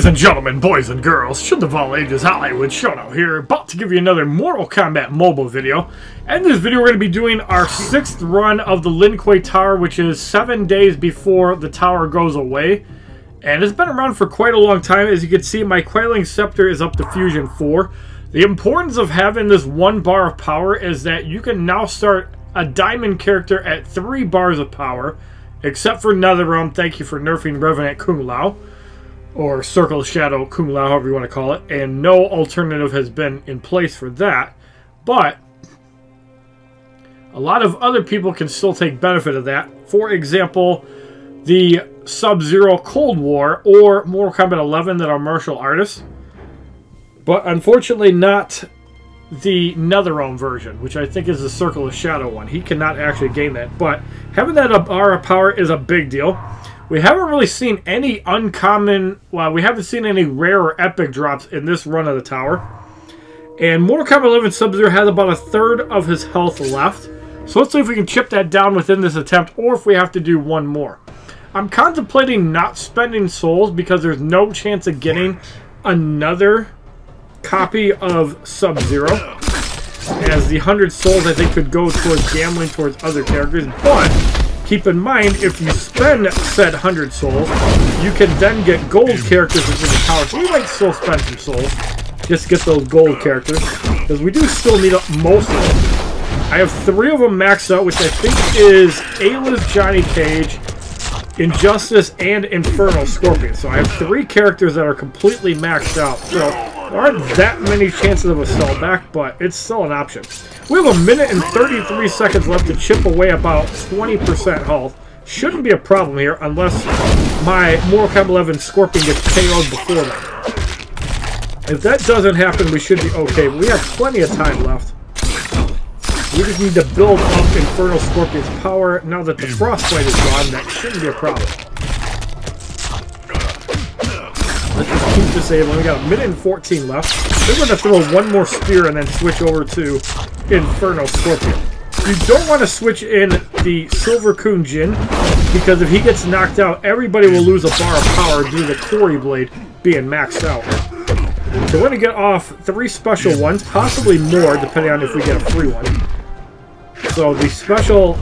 Ladies and gentlemen, boys and girls, children of all ages, Hollywood Shoutout here, about to give you another Mortal Kombat Mobile video. And in this video we're going to be doing our 6th run of the Lin Kuei Tower, which is 7 days before the tower goes away. And it's been around for quite a long time. As you can see, my Quelling Scepter is up to Fusion 4. The importance of having this 1 bar of power is that you can now start a Diamond character at 3 bars of power, except for Netherrealm, thank you for nerfing Revenant Kumla. Or Circle of Shadow, Kumla, however you want to call it, and no alternative has been in place for that. But a lot of other people can still take benefit of that. For example, the Sub-Zero Cold War or Mortal Kombat 11 that are martial artists. But unfortunately not the Netherrealm version, which I think is the Circle of Shadow one. He cannot actually gain that. But having that bar of power is a big deal. We haven't really seen any uncommon, well, we haven't seen any rare or epic drops in this run of the tower. And Mortal Kombat 11 Sub-Zero has about 1/3 of his health left. So let's see if we can chip that down within this attempt, or if we have to do one more. I'm contemplating not spending souls because there's no chance of getting another copy of Sub-Zero. As the 100 souls, I think, could go towards gambling towards other characters, but keep in mind, if you spend said 100 souls, you can then get gold characters within the tower. So we might still spend some souls, just get those gold characters, because we do still need most of them. I have 3 of them maxed out, which I think is Ayla's Johnny Cage, Injustice, and Infernal Scorpion. So I have 3 characters that are completely maxed out. So there aren't that many chances of a sell back, but it's still an option. We have 1 minute and 33 seconds left to chip away about 20% health. Shouldn't be a problem here unless my Mortal Kombat 11 Scorpion gets KO'd before that. If that doesn't happen, we should be okay. But we have plenty of time left. We just need to build up Infernal Scorpion's power. Now that the Frost Blade is gone, that shouldn't be a problem. Let's just keep disabling. We got 1 minute and 14 left. We're going to throw one more spear and then switch over to Infernal Scorpion. You don't want to switch in the Silver Kung Jin, because if he gets knocked out, everybody will lose a bar of power due to the Tori blade being maxed out. So we're going to get off 3 special ones, possibly more, depending on if we get a free one. So the special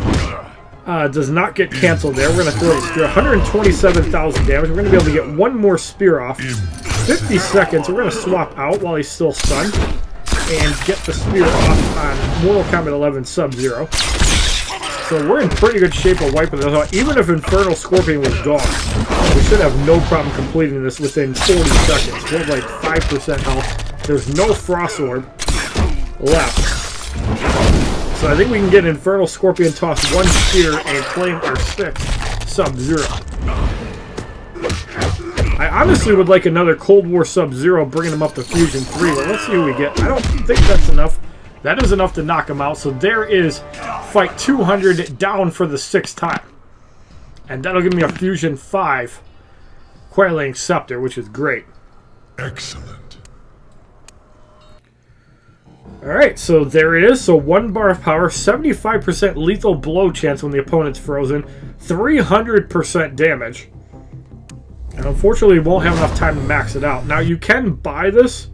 does not get canceled there. We're going to throw the spear. 127,000 damage. We're going to be able to get one more spear off. 50 seconds. We're going to swap out while he's still stunned and get the spear off on Mortal Kombat 11 Sub-Zero. So we're in pretty good shape of wiping this out. Even if Infernal Scorpion was gone, we should have no problem completing this within 40 seconds. We have like 5% health. There's no Frost Orb left. So I think we can get Infernal Scorpion, toss 1 spear, and claim our 6th Sub-Zero. I honestly would like another Cold War Sub-Zero, bringing him up to Fusion 3, but let's see who we get. I don't think that's enough. That is enough to knock him out, so there is fight 200 down for the 6th time. And that'll give me a Fusion 5 Kuai Liang's Scepter, which is great. Excellent. Alright, so there it is. So 1 bar of power, 75% lethal blow chance when the opponent's frozen, 300% damage. And unfortunately, we won't have enough time to max it out. Now, you can buy this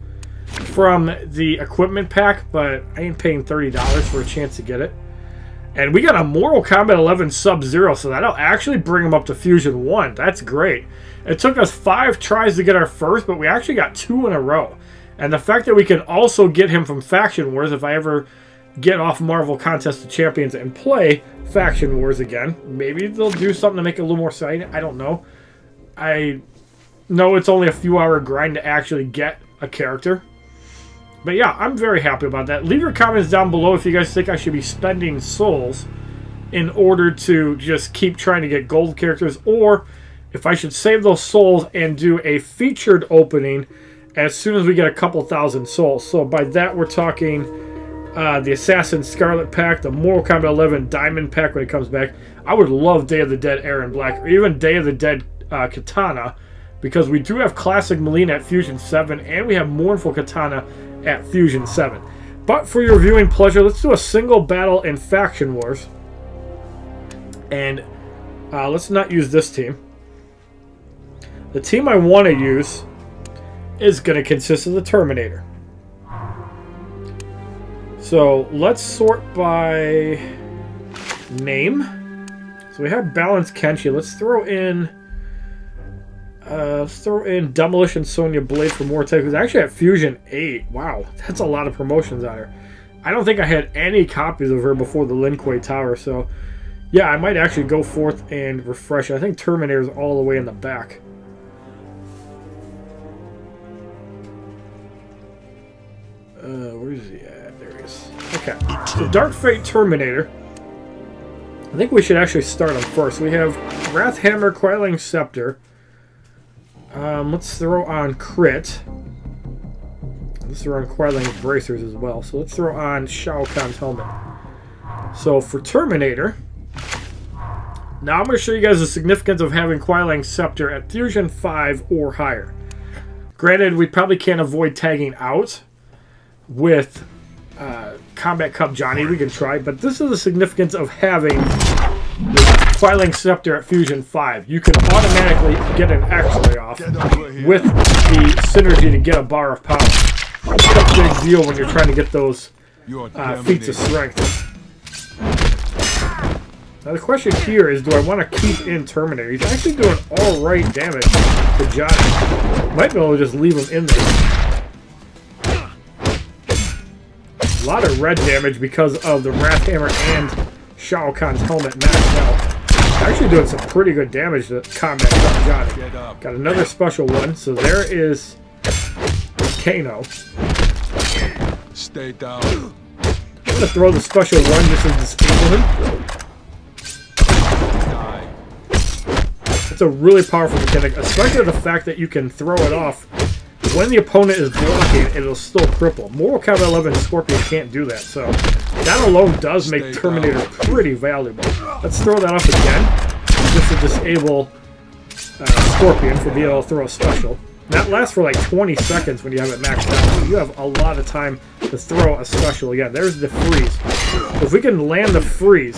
from the equipment pack, but I ain't paying $30 for a chance to get it. And we got a Mortal Kombat 11 Sub-Zero, so that'll actually bring him up to Fusion 1. That's great. It took us 5 tries to get our first, but we actually got 2 in a row. And the fact that we can also get him from Faction Wars, if I ever get off Marvel Contest of Champions and play Faction Wars again, maybe they'll do something to make it a little more exciting. I don't know. I know it's only a few-hour grind to actually get a character. But yeah, I'm very happy about that. Leave your comments down below if you guys think I should be spending souls in order to just keep trying to get gold characters, or if I should save those souls and do a featured opening as soon as we get a couple thousand souls. So by that, we're talking the Assassin Scarlet Pack, the Mortal Kombat 11 Diamond Pack when it comes back. I would love Day of the Dead Erron Black, or even Day of the Dead Kitana, because we do have Classic Mileena at Fusion 7 and we have Mournful Kitana at Fusion 7. But for your viewing pleasure, let's do a single battle in Faction Wars. And let's not use this team. The team I want to use is going to consist of the Terminator. So let's sort by name. So we have Balance Kenshi. Let's throw in Demolition Sonya Blade for more tech. Who's actually at Fusion 8. Wow, that's a lot of promotions on her. I don't think I had any copies of her before the Lin Kuei Tower, so yeah, I might actually go forth and refresh it. I think Terminator's all the way in the back. Where is he at? There he is. Okay, so Dark Fate Terminator. I think we should actually start him first. We have Wrath Hammer, Quelling Scepter. Let's throw on Crit. Let's throw on Kuai Liang's bracers as well. So let's throw on Shao Kahn's helmet. So for Terminator, now I'm going to show you guys the significance of having Kuai Liang's Scepter at Fusion 5 or higher. Granted, we probably can't avoid tagging out with Combat Cup Johnny. We can try, but this is the significance of having the Kuai Liang's Scepter at Fusion 5. You can automatically get an X-ray off with the synergy to get a bar of power. It's a big deal when you're trying to get those feats of strength. Now the question here is, do I want to keep in Terminator? He's actually doing alright damage to Johnny. Might be able to just leave him in there. A lot of red damage because of the Wrath Hammer and Shao Kahn's helmet maxed out. Actually doing some pretty good damage to Combat Cup Johnny. Got another special one, so there is Kano. Stay down. I'm gonna throw the special one just to disable him. It's a really powerful mechanic, especially the fact that you can throw it off when the opponent is blocking, and it'll still cripple. Mortal Kombat 11 Scorpion can't do that, so that alone does make Terminator pretty valuable. Let's throw that off again, just to disable Scorpion for being able to throw a special. That lasts for like 20 seconds when you have it maxed out. So you have a lot of time to throw a special. Yeah, there's the freeze. If we can land the freeze,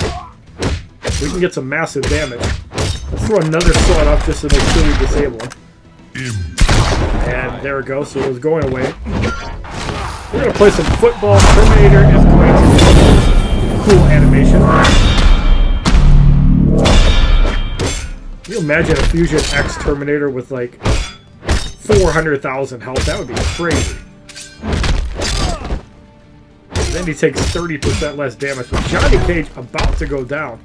we can get some massive damage. Let's throw another sword up just to make sure we disable him. And there it goes. So it was going away. We're going to play some football. Terminator is going to cool animation. Can you imagine a Fusion X Terminator with like 400,000 health? That would be crazy. And then he takes 30% less damage. With Johnny Cage about to go down,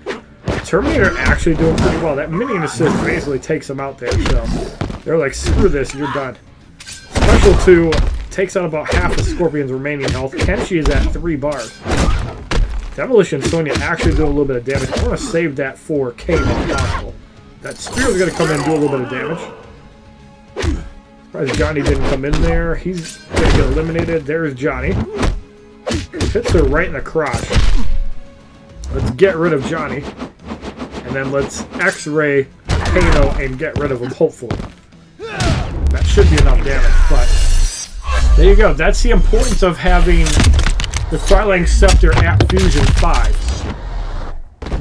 Terminator actually doing pretty well. That minion assist basically takes him out there. So they're like, screw this, you're done. Special 2 takes out about half of Scorpion's remaining health. Kenshi is at 3 bars. Demolition Sonya actually doing a little bit of damage. I want to save that for Kano if possible. That spear is going to come in and do a little bit of damage. Surprised Johnny didn't come in there. He's going to get eliminated. There's Johnny. Hits her right in the crotch. Let's get rid of Johnny. And then let's X-ray Kano and get rid of him, hopefully. That should be enough damage, but there you go. That's the importance of having the Kuai Liang's Scepter at Fusion 5.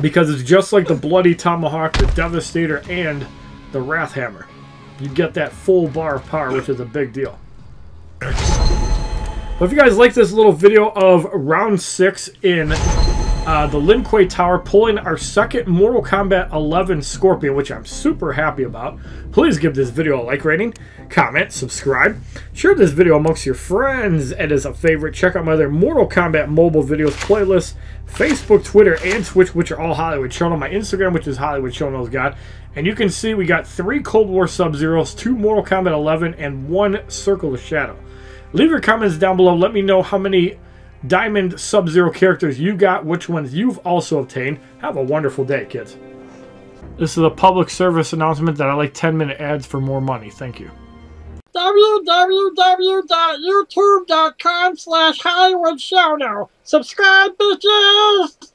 Because it's just like the Bloody Tomahawk, the Devastator, and the Wrath Hammer. You get that full bar of power, which is a big deal. Well, if you guys like this little video of Round 6 in the Lin Kuei Tower, pulling our second Mortal Kombat 11 Scorpion, which I'm super happy about, please give this video a like rating, comment, subscribe, share this video amongst your friends, and as a favorite, check out my other Mortal Kombat Mobile videos, playlists, Facebook, Twitter, and Twitch, which are all Hollywood Shonen, my Instagram, which is Hollywood Shonen's God. And you can see we got 3 Cold War Sub-Zeros, 2 Mortal Kombat 11, and 1 Circle of Shadow. Leave your comments down below. Let me know how many Diamond Sub-Zero characters you got, which ones you've also obtained. Have a wonderful day, kids. This is a public service announcement that I like 10-minute ads for more money. Thank you. www.youtube.com/HollywoodShowNow. Subscribe, bitches!